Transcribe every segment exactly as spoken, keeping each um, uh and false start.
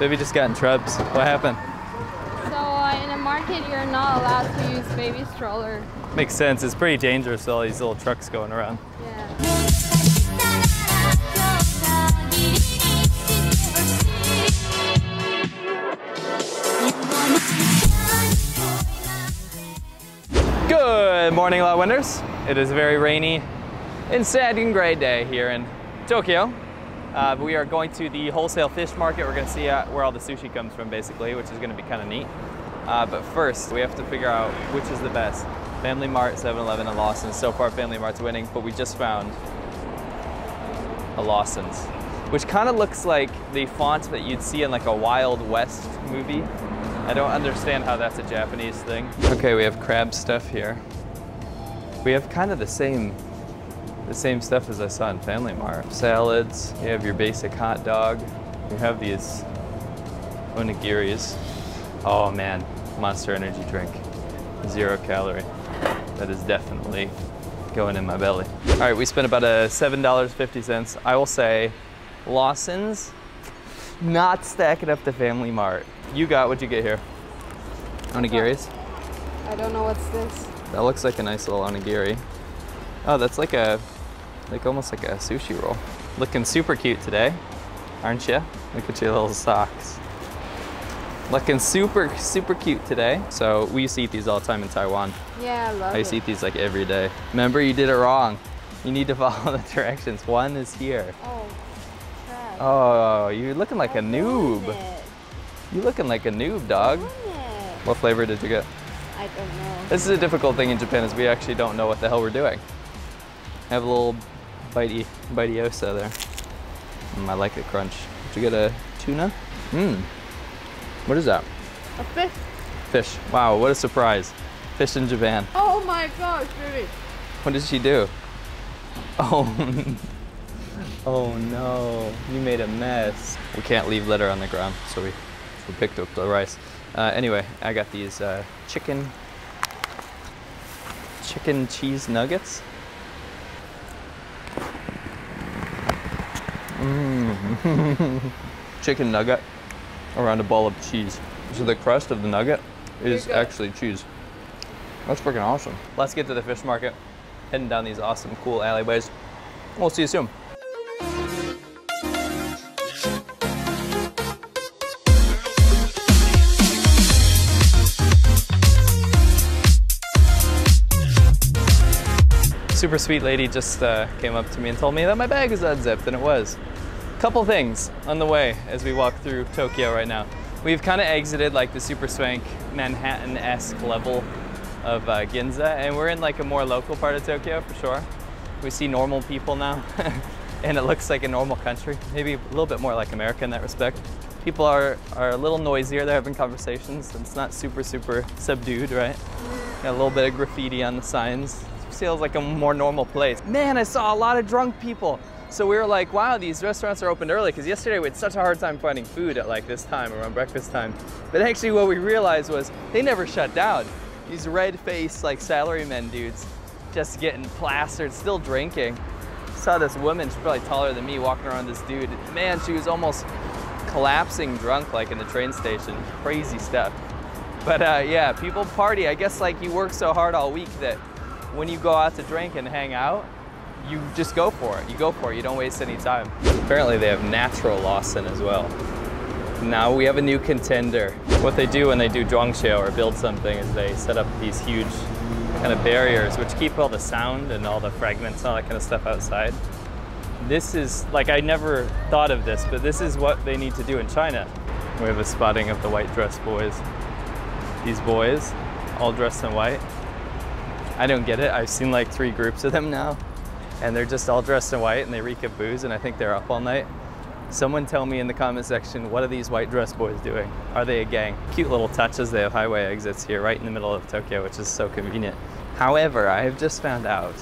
Baby just got in trebs. What happened? So uh, in a market, you're not allowed to use baby stroller. Makes sense. It's pretty dangerous with all these little trucks going around. Yeah. Good morning, Laowinners. It is a very rainy and sad and gray day here in Tokyo. Uh, we are going to the wholesale fish market. We're going to see uh, where all the sushi comes from, basically, which is going to be kind of neat. Uh, but first, we have to figure out which is the best. Family Mart, seven eleven, and Lawson. So far, Family Mart's winning, but we just found a Lawson's, which kind of looks like the font that you'd see in like a Wild West movie. I don't understand how that's a Japanese thing. Okay, we have crab stuff here. We have kind of the same the same stuff as I saw in Family Mart. Salads, you have your basic hot dog. You have these onigiris. Oh man, Monster Energy drink. Zero calorie. That is definitely going in my belly. All right, we spent about a seven dollars and fifty cents. I will say Lawson's not stacking up the Family Mart. You got, what'd you get here? Onigiris? I don't know what's this. That looks like a nice little onigiri. Oh, that's like a, like almost like a sushi roll. Looking super cute today, aren't you? Look at your little socks. Looking super, super cute today. So we used to eat these all the time in Taiwan. Yeah, I love it. I used to eat these like every day. Remember, you did it wrong. You need to follow the directions. One is here. Oh, crap. Oh, you're looking like I a noob. You looking like a noob, dog. What flavor did you get? I don't know. This is a difficult thing in Japan, is we actually don't know what the hell we're doing. I have a little bitey, bitey-osa there. Mm, I like the crunch. Did you get a tuna? Mmm. What is that? A fish. Fish. Wow, what a surprise. Fish in Japan. Oh my gosh, baby. What did she do? Oh. Oh no, you made a mess. We can't leave litter on the ground, so we We picked up the rice. Uh, anyway, I got these uh, chicken, chicken cheese nuggets. Mm. Chicken nugget around a ball of cheese. So the crust of the nugget is actually cheese. That's freaking awesome. Let's get to the fish market, heading down these awesome, cool alleyways. We'll see you soon. Super sweet lady just uh, came up to me and told me that my bag was unzipped, and it was. Couple things on the way as we walk through Tokyo right now. We've kind of exited like the super swank Manhattan-esque level of uh, Ginza, and we're in like a more local part of Tokyo for sure. We see normal people now, and it looks like a normal country. Maybe a little bit more like America in that respect. People are, are a little noisier, they're having conversations, and it's not super, super subdued, right? Got a little bit of graffiti on the signs. Feels like a more normal place. Man, I saw a lot of drunk people. So we were like, wow, these restaurants are open early, because yesterday we had such a hard time finding food at like this time, around breakfast time. But actually what we realized was they never shut down. These red-faced like salarymen dudes just getting plastered, still drinking. Saw this woman, she's probably taller than me, walking around with this dude. Man, she was almost collapsing drunk like in the train station. Crazy stuff. But uh, yeah, people party. I guess like you work so hard all week that when you go out to drink and hang out, you just go for it. You go for it, you don't waste any time. Apparently they have natural Lawson as well. Now we have a new contender. What they do when they do zhuangxiao or build something is they set up these huge kind of barriers which keep all the sound and all the fragments and all that kind of stuff outside. This is, like I never thought of this, but this is what they need to do in China. We have a spotting of the white dress boys. These boys, all dressed in white. I don't get it. I've seen like three groups of them now, and they're just all dressed in white and they reek of booze, and I think they're up all night. Someone tell me in the comment section, what are these white dress boys doing? Are they a gang? Cute little touches. They have highway exits here right in the middle of Tokyo, which is so convenient. However, I have just found out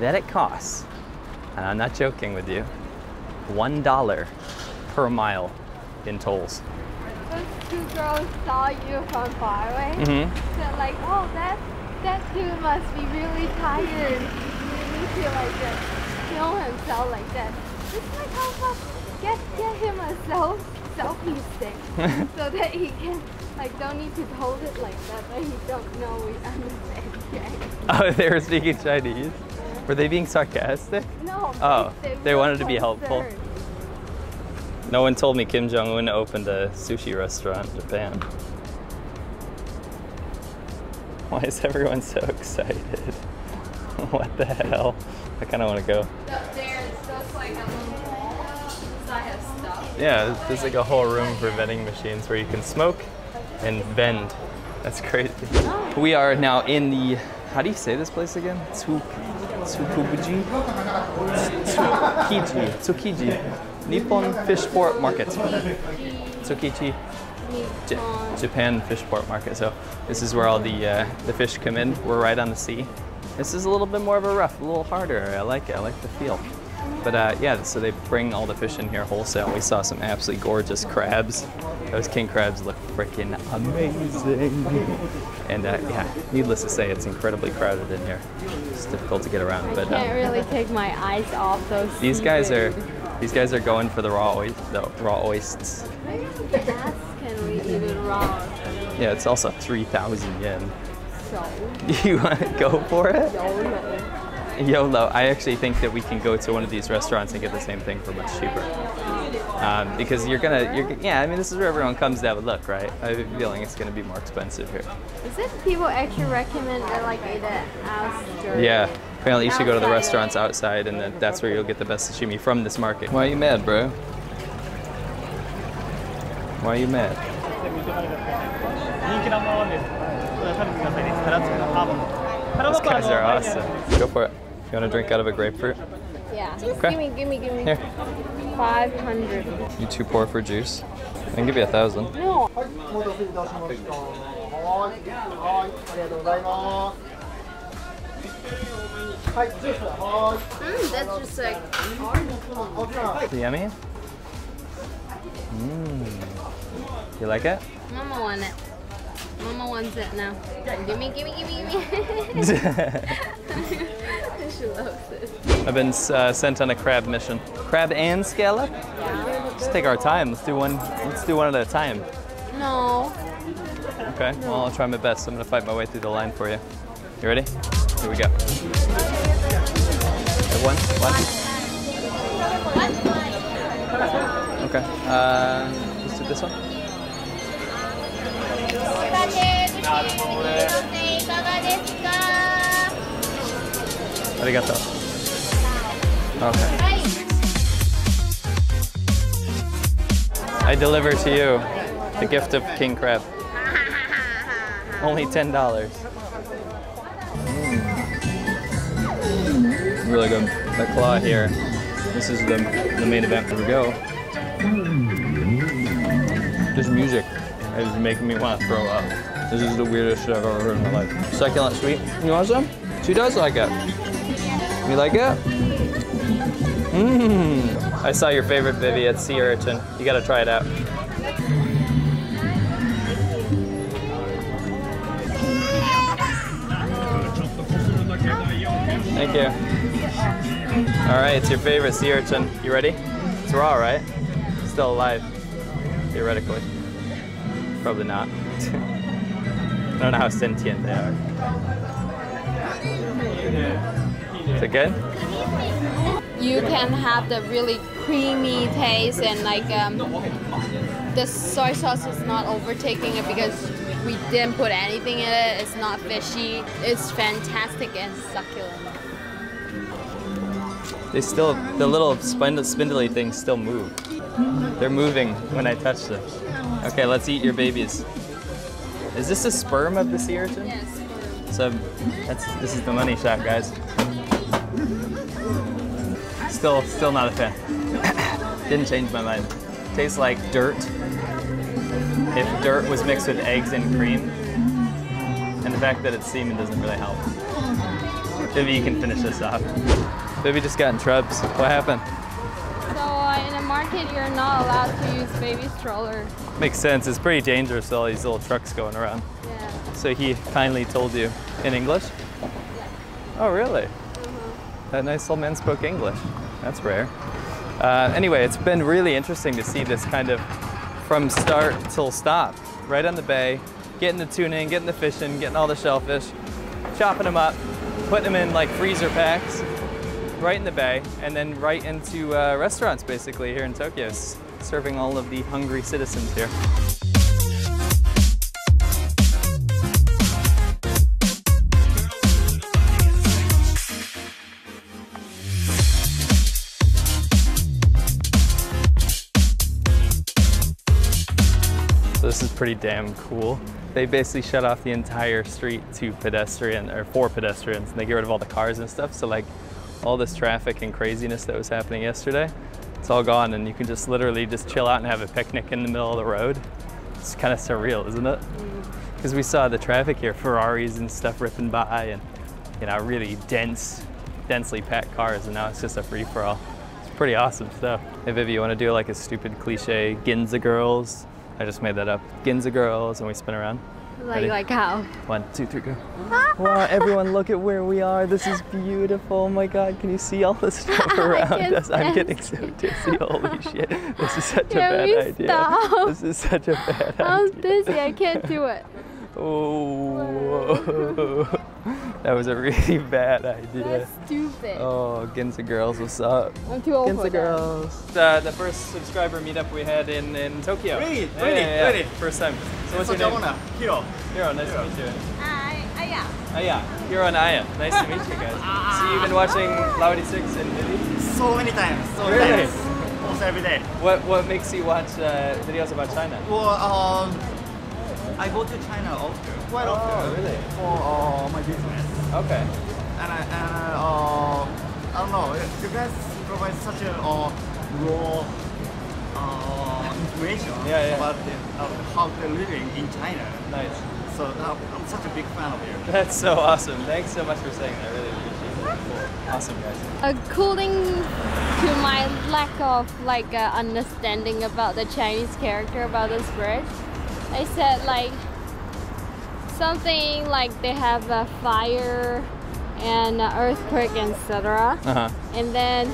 that it costs, and I'm not joking with you, one dollar per mile in tolls. Those two girls saw you from far away. Mm-hmm. They're like, oh, that's That dude must be really tired. Really feel like that. Kill himself like that. It's like, how about get get him a selfie? selfie stick so that he can, like, don't need to hold it like that, but he don't know we understand. Oh, they were speaking Chinese? Were they being sarcastic? No. Oh, they, they wanted to be helpful. No one told me Kim Jong-un opened a sushi restaurant in Japan. Why is everyone so excited? What the hell? I kind of want to go. Up there, it's just like a little wall. Does that have stuff? Yeah, there's like a whole room for vending machines where you can smoke and vend. That's crazy. Oh. We are now in the, how do you say this place again? Tsukiji? Tsukiji. Tsukiji. Nippon Fishport Market. Tsukiji. Ja Japan Fishport Market. So this is where all the uh, the fish come in. We're right on the sea. This is a little bit more of a rough, a little harder. I like it. I like the feel. But uh, yeah, so they bring all the fish in here wholesale. We saw some absolutely gorgeous crabs. Those king crabs look freaking amazing. And uh, yeah, needless to say, it's incredibly crowded in here. It's difficult to get around. I but, can't um, really take my eyes off those. These seafood. guys are, these guys are going for the raw oysters. The raw oysters. Can we eat it raw? Yeah, it's also three thousand yen. So. You want to go for it? YOLO. YOLO, I actually think that we can go to one of these restaurants and get the same thing for much cheaper. Um, because you're gonna, you're, yeah, I mean, this is where everyone comes to have a look, right? I have a feeling it's gonna be more expensive here. Is it people actually recommend that, like, eat it outside? Yeah, apparently you should go to the restaurants outside, and then that's where you'll get the best sashimi from this market. Why are you mad, bro? Why are you mad? Those guys are awesome. Go for it. You want to drink out of a grapefruit? Yeah. Okay. Give me, give me, give me. Here. five hundred. You too poor for juice? I can give you a thousand. No. Mm, that's just like orange. Yummy? Mmm. You like it? Mama want it. Mama wants it now. Gimme, gimme, gimme, gimme. She loves it. I've been uh, sent on a crab mission. Crab and scallop? Yeah. Let's take our time. Let's do one. Let's do one at a time. No. Okay. No. Well, I'll try my best. I'm gonna fight my way through the line for you. You ready? Here we go. One. One. Okay. Uh, let's do this one. Arigato. Okay. I deliver to you the gift of king crab. Only ten dollars. Mm. Really good. The claw here. This is the the main event. Here we go. Just music. It's making me want to throw up. This is the weirdest shit I've ever heard in my life. Succulent sweet. You want some? She does like it. You like it? Mmm. I saw your favorite Vivi at Sea Urchin. You gotta try it out. Thank you. All right, it's your favorite Sea Urchin. You ready? It's raw, right? Still alive, theoretically. Probably not. I don't know how sentient they are. Is it good? You can have the really creamy taste, and like um, the soy sauce is not overtaking it because we didn't put anything in it. It's not fishy. It's fantastic and succulent. They still, the little spindly things still move. They're moving when I touch them. Okay, let's eat your babies. Is this the sperm of the sea urchin? Yes. Yeah, so that's this is the money shot, guys. Still, still not a fan. Didn't change my mind. Tastes like dirt. If dirt was mixed with eggs and cream, and the fact that it's semen doesn't really help. Maybe you can finish this off. Maybe just got in troubles. What happened? Market, you're not allowed to use baby stroller. Makes sense. It's pretty dangerous, all these little trucks going around. Yeah. So he kindly told you in English? Yeah. Oh, really? Mm-hmm. That nice old man spoke English. That's rare. Uh, anyway, it's been really interesting to see this kind of from start till stop, right on the bay, getting the tuna in, getting the fish in, getting all the shellfish, chopping them up, putting them in like freezer packs, right in the bay, and then right into uh, restaurants basically here in Tokyo, serving all of the hungry citizens here. This is pretty damn cool. They basically shut off the entire street to pedestrian or for pedestrians, and they get rid of all the cars and stuff. So like all this traffic and craziness that was happening yesterday, it's all gone, and you can just literally just chill out and have a picnic in the middle of the road. It's kind of surreal, isn't it? Because we saw the traffic here, Ferraris and stuff ripping by, and you know, really dense, densely packed cars, and now it's just a free for all. It's pretty awesome stuff. Hey Vivi, you want to do like a stupid cliche Ginza girls? I just made that up. Ginza girls, and we spin around. Like, Ready? Like how? One, two, three, go. Wow, everyone look at where we are. This is beautiful. Oh my God, can you see all this stuff around us? I'm getting so dizzy, holy shit. This is such can a bad idea. Stop? This is such a bad idea. I was dizzy, I can't do it. Oh, that was a really bad idea. That's stupid. Oh, Ginza girls, what's up? I'm too old Ginza for girls. That. Uh, the first subscriber meetup we had in, in Tokyo. Really? Yeah, really? Yeah, yeah. Really? First time. So what's your name? Hiro. Hiro, nice Hiro. to meet you. Uh, Aya. Aya. Hiro and Aya. Nice to meet you guys. So you've been watching Laowinners eighty-six and Vivi? So many times. So really? many times. Almost every day. What, what makes you watch uh, videos about China? Well, um... I go to China often, quite oh, often, really? for uh, my business. Okay. And I, and I, uh, I don't know, you guys provide such a uh, raw uh, information yeah, yeah. about the, uh, how they're living in China. Nice. So uh, I'm such a big fan of you. That's so awesome. Thanks so much for saying that. I really appreciate it. Cool. Awesome, guys. According to my lack of like uh, understanding about the Chinese character, about the spirit, I said like something like they have a fire and an earthquake, et cetera. Uh-huh. And then